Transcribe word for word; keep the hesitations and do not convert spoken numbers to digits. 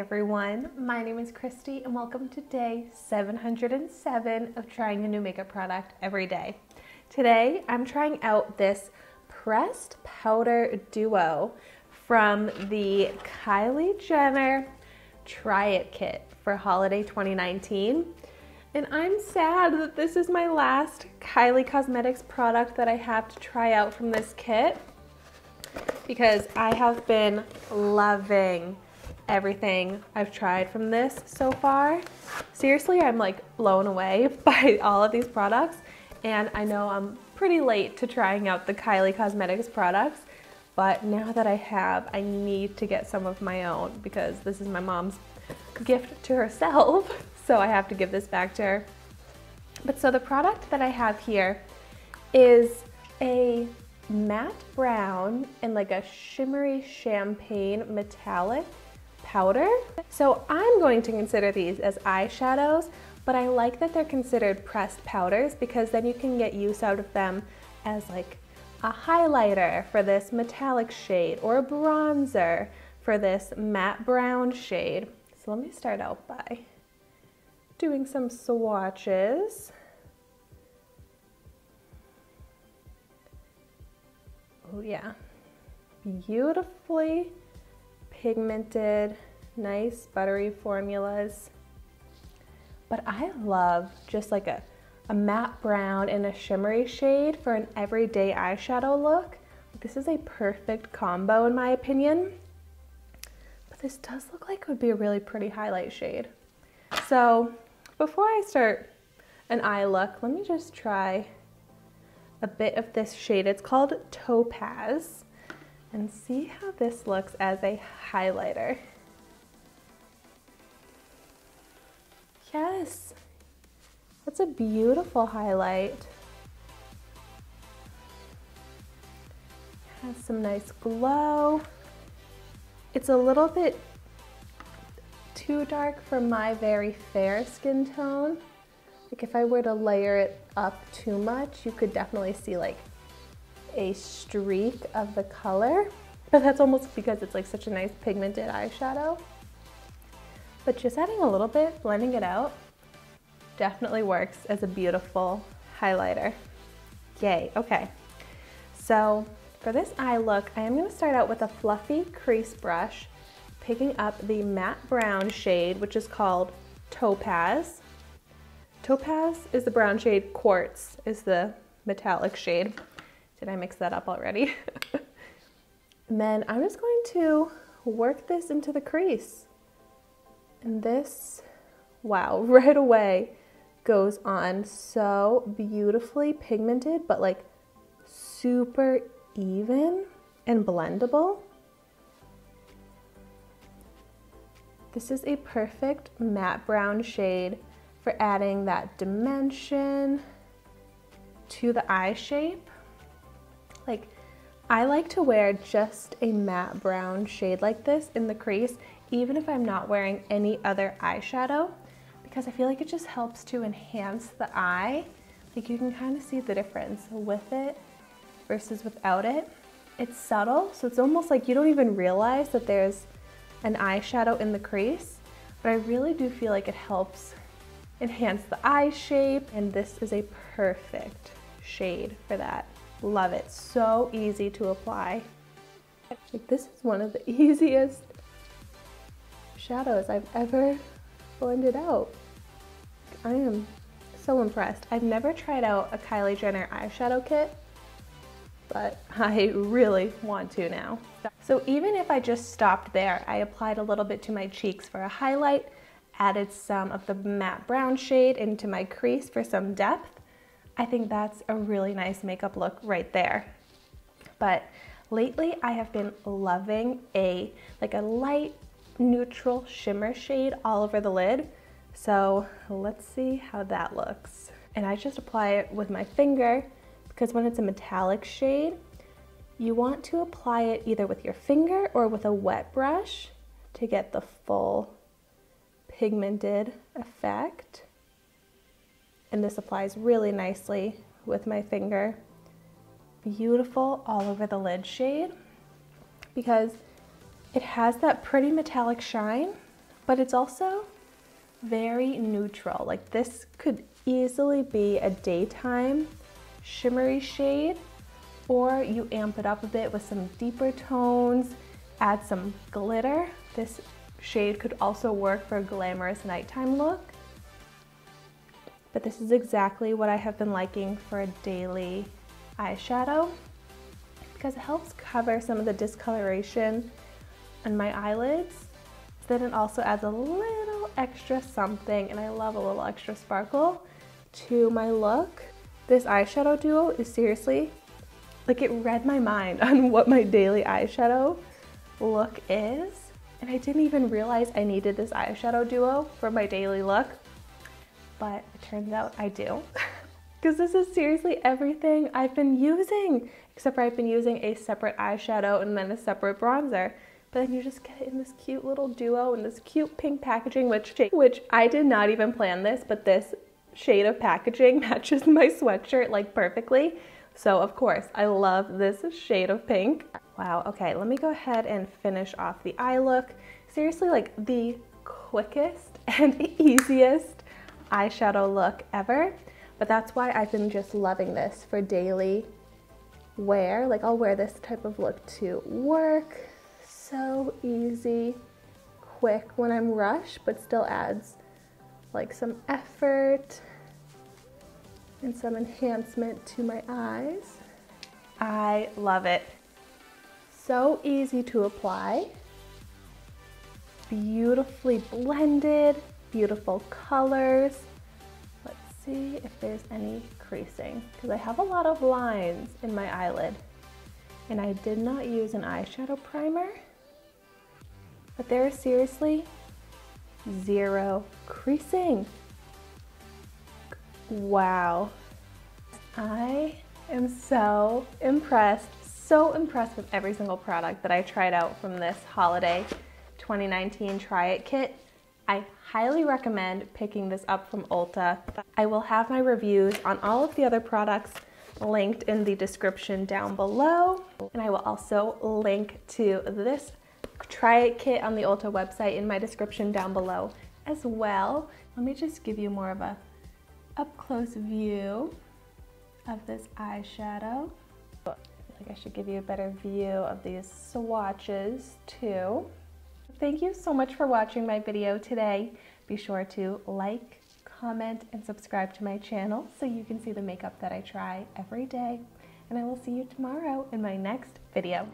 everyone, my name is Christy and welcome to day seven hundred seven of trying a new makeup product every day. Today I'm trying out this pressed powder duo from the Kylie Jenner Try It Kit for holiday twenty nineteen. And I'm sad that this is my last Kylie Cosmetics product that I have to try out from this kit, because I have been loving everything I've tried from this so far. Seriously, I'm like blown away by all of these products, and I know I'm pretty late to trying out the Kylie Cosmetics products, but now that I have, I need to get some of my own because this is my mom's gift to herself, so I have to give this back to her. But so the product that I have here is a matte brown and like a shimmery champagne metallic powder. So I'm going to consider these as eyeshadows, but I like that they're considered pressed powders because then you can get use out of them as like a highlighter for this metallic shade or a bronzer for this matte brown shade. So let me start out by doing some swatches. Oh yeah, beautifully pigmented, nice buttery formulas. But I love just like a, a matte brown and a shimmery shade for an everyday eyeshadow look. This is a perfect combo in my opinion. But this does look like it would be a really pretty highlight shade. So before I start an eye look, let me just try a bit of this shade. It's called Topaz, and see how this looks as a highlighter. Yes, that's a beautiful highlight. Has some nice glow. It's a little bit too dark for my very fair skin tone. Like if I were to layer it up too much, you could definitely see like a streak of the color, but that's almost because it's like such a nice pigmented eyeshadow. But just adding a little bit, blending it out, definitely works as a beautiful highlighter. Yay, okay. So for this eye look, I am gonna start out with a fluffy crease brush, picking up the matte brown shade, which is called Topaz. Topaz is the brown shade, Quartz is the metallic shade. Did I mix that up already? And then I'm just going to work this into the crease. And this, wow, right away goes on so beautifully pigmented, but like super even and blendable. This is a perfect matte brown shade for adding that dimension to the eye shape. Like, I like to wear just a matte brown shade like this in the crease, even if I'm not wearing any other eyeshadow, because I feel like it just helps to enhance the eye. Like, you can kind of see the difference with it versus without it. It's subtle, so it's almost like you don't even realize that there's an eyeshadow in the crease, but I really do feel like it helps enhance the eye shape, and this is a perfect shade for that. Love it, so easy to apply. Like, this is one of the easiest shadows I've ever blended out. I am so impressed. I've never tried out a Kylie Jenner eyeshadow kit, but I really want to now. So even if I just stopped there, I applied a little bit to my cheeks for a highlight, added some of the matte brown shade into my crease for some depth. I think that's a really nice makeup look right there. But lately I have been loving a like a light neutral shimmer shade all over the lid. So let's see how that looks. And I just apply it with my finger because when it's a metallic shade, you want to apply it either with your finger or with a wet brush to get the full pigmented effect. And this applies really nicely with my finger. Beautiful all over the lid shade because it has that pretty metallic shine but it's also very neutral. Like, this could easily be a daytime shimmery shade, or you amp it up a bit with some deeper tones, add some glitter. This shade could also work for a glamorous nighttime look. But this is exactly what I have been liking for a daily eyeshadow, because it helps cover some of the discoloration on my eyelids. Then it also adds a little extra something, and I love a little extra sparkle to my look. This eyeshadow duo is seriously, like, it read my mind on what my daily eyeshadow look is. And I didn't even realize I needed this eyeshadow duo for my daily look, but it turns out I do. Because this is seriously everything I've been using, except for I've been using a separate eyeshadow and then a separate bronzer. But then you just get it in this cute little duo in this cute pink packaging, which, which I did not even plan this, but this shade of packaging matches my sweatshirt like perfectly. So of course, I love this shade of pink. Wow, okay, let me go ahead and finish off the eye look. Seriously, like, the quickest and easiest eyeshadow look ever. But that's why I've been just loving this for daily wear. Like, I'll wear this type of look to work. So easy, quick when I'm rushed, but still adds like some effort and some enhancement to my eyes. I love it. So easy to apply, beautifully blended, beautiful colors. Let's see if there's any creasing, because I have a lot of lines in my eyelid, and I did not use an eyeshadow primer, but there is seriously zero creasing. Wow, I am so impressed. So impressed with every single product that I tried out from this holiday twenty nineteen Try It Kit. I highly recommend picking this up from Ulta. I will have my reviews on all of the other products linked in the description down below. And I will also link to this Try It Kit on the Ulta website in my description down below as well. Let me just give you more of a up-close view of this eyeshadow. I should give you a better view of these swatches too. Thank you so much for watching my video today. Be sure to like, comment, and subscribe to my channel so you can see the makeup that I try every day. And I will see you tomorrow in my next video.